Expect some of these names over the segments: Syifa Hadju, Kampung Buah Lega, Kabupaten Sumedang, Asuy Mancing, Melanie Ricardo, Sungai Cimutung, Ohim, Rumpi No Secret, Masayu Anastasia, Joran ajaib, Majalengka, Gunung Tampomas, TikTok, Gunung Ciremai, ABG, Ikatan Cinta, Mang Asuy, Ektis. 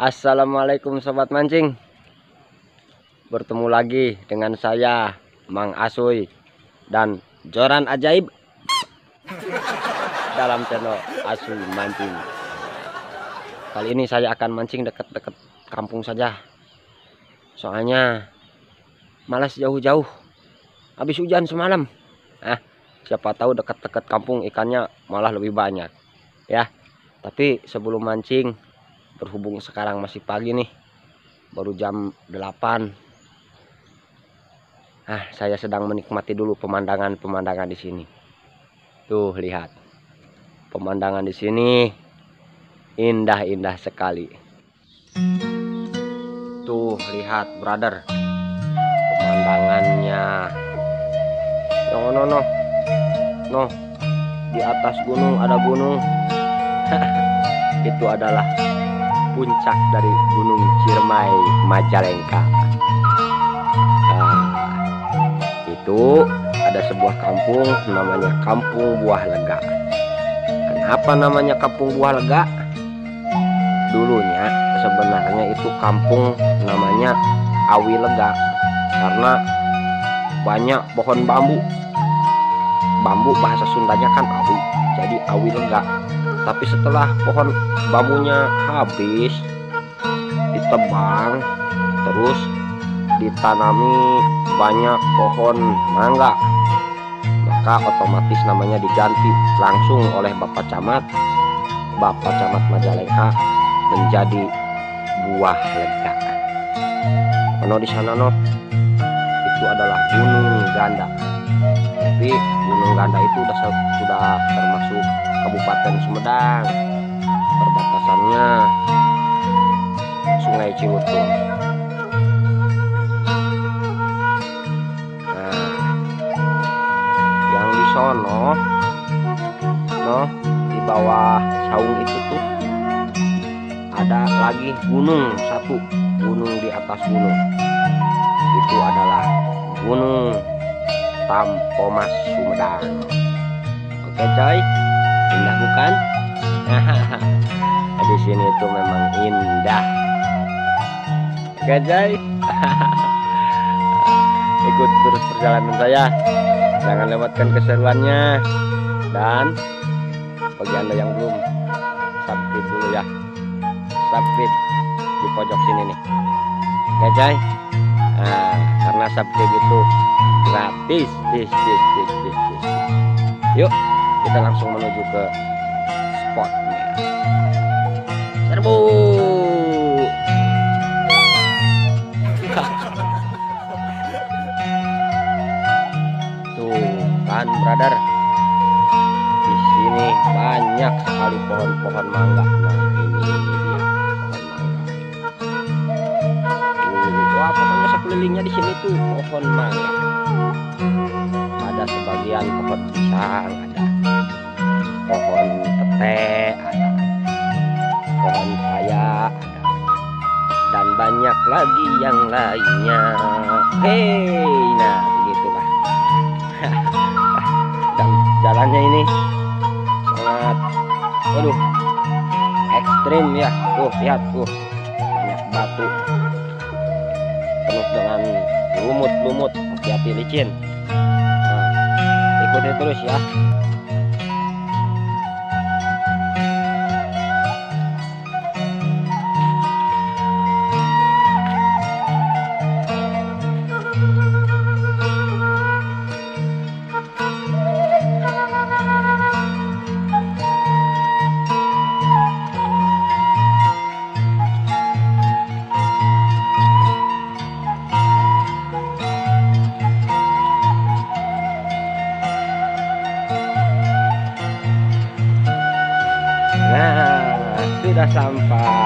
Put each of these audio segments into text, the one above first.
Assalamualaikum sobat mancing, bertemu lagi dengan saya Mang Asuy dan Joran Ajaib dalam channel Asuy Mancing. Kali ini saya akan mancing dekat-dekat kampung saja, soalnya malas jauh-jauh. Habis hujan semalam, siapa tahu dekat-dekat kampung ikannya malah lebih banyak ya. Tapi sebelum mancing, berhubung sekarang masih pagi nih, baru jam 8. Saya sedang menikmati dulu pemandangan di sini. Tuh, lihat. Pemandangan di sini indah-indah sekali. Tuh, lihat, brother. Pemandangannya. No. Di atas gunung ada gunung. Itu adalah puncak dari Gunung Ciremai, Majalengka. Itu ada sebuah kampung namanya Kampung Buah Lega. Kenapa namanya Kampung Buah Lega? Dulunya sebenarnya itu kampung namanya Awi Lega, karena banyak pohon bambu. Bambu bahasa Sundanya kan awi, jadi awi lega. Tapi setelah pohon bambunya habis, ditebang, terus ditanami banyak pohon mangga, maka otomatis namanya diganti langsung oleh Bapak Camat Majalengka menjadi Buah Lega. Di sana itu adalah Gunung Ganda, tapi Gunung Ganda itu sudah termasuk Kabupaten Sumedang. Perbatasannya Sungai Cimutung. Yang di sono, di bawah saung itu tuh ada lagi gunung satu, gunung di atas gunung. Itu adalah Gunung Tampomas Sumedang. Oke coy, indah bukan? Di sini itu memang indah. Oke coy, ikut terus perjalanan saya, jangan lewatkan keseruannya. Dan bagi anda yang belum subscribe dulu ya, subscribe di pojok sini nih. Oke coy, karena subscribe itu gratis. Yuk kita langsung menuju ke spotnya. Serbu. Tuh kan brother, di sini banyak sekali pohon-pohon mangga. Nah ini dia pohon mangga. Wah, pokoknya sekelilingnya di sini tuh pohon mangga. Ada sebagian pohon pisang, ada pohon teh, ada pohon paya, ada, dan banyak lagi yang lainnya. Hei, nah begitulah. Dan jalannya ini sangat, aduh, ekstrim ya. Tuh lihat tuh, banyak batu, penuh dengan lumut-lumut, hati-hati licin. Ikuti terus ya. Sudah sampai.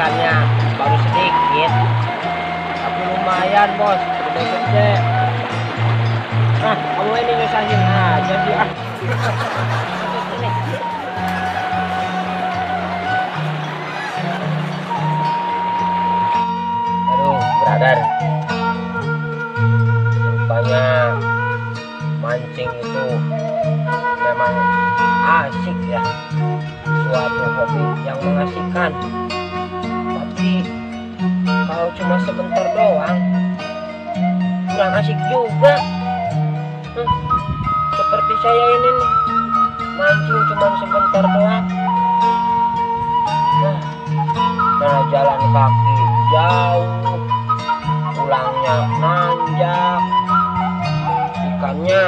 ikannya baru sedikit, tapi lumayan bos, udah gede. Nah, kamu ini nyusahin aja sih ah. Aduh, brother, rupanya mancing itu memang asik ya, suatu hobi yang mengasihkan. Tapi kalau cuma sebentar doang kurang asik juga. Seperti saya ini nih, mancing cuma sebentar doang, nah jalan kaki jauh, pulangnya nanjak, ikannya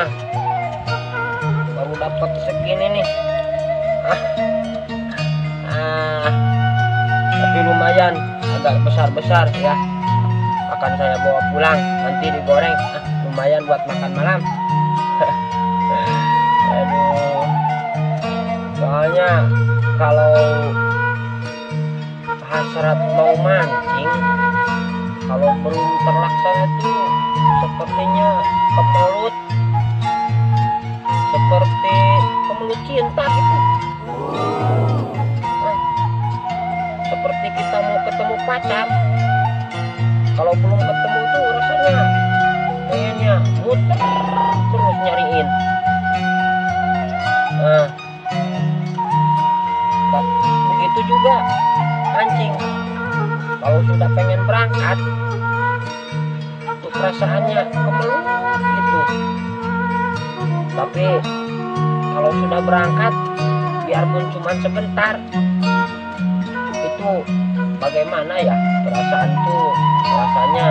baru dapat segini nih. Tapi lumayan, agak besar-besar ya. Akan saya bawa pulang, nanti digoreng. Lumayan buat makan malam. Aduh, soalnya kalau hasrat mau mancing, kalau belum terlaksana tuh sepertinya kemelut, seperti kemelut cinta gitu. Seperti kita mau ketemu pacar, kalau belum ketemu tuh rasanya kayaknya muter terus nyariin. Nah, begitu juga mancing, kalau sudah pengen berangkat tuh perasaannya kemelut gitu. Tapi kalau sudah berangkat, biarpun cuma sebentar, itu bagaimana ya, perasaan tuh rasanya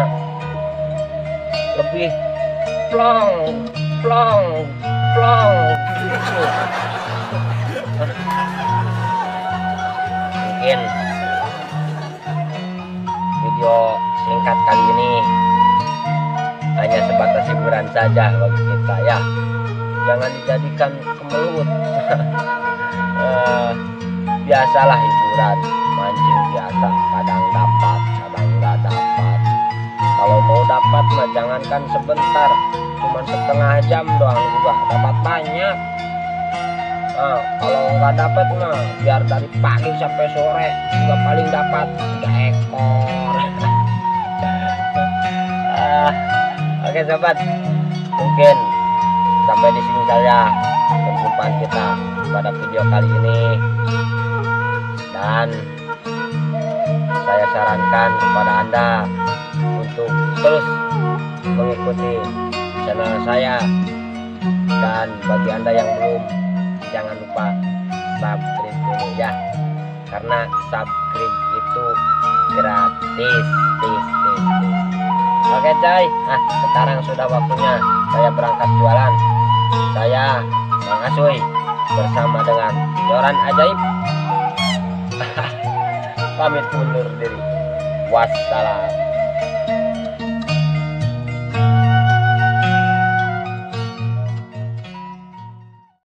lebih plong plong plong gitu. Mungkin video singkat kali ini hanya sebatas hiburan saja bagi kita ya, jangan dijadikan kemelut. Biasalah hiburan, mancing biasa, kadang dapat, kadang nggak dapat. Kalau mau dapat mah jangankan sebentar, cuman setengah jam doang juga dapat banyak. Nah, kalau nggak dapat mah biar dari pagi sampai sore juga paling dapat 3 ekor. Oke sobat, mungkin sampai di sini saja perjumpaan kita pada video kali ini. Dan saya sarankan kepada Anda untuk terus mengikuti channel saya. Dan bagi Anda yang belum, jangan lupa subscribe dulu ya, karena subscribe itu gratis. Oke coy, nah sekarang sudah waktunya saya berangkat jualan. Saya Mang Asuy bersama dengan Joran Ajaib pamit undur diri. Wassalam.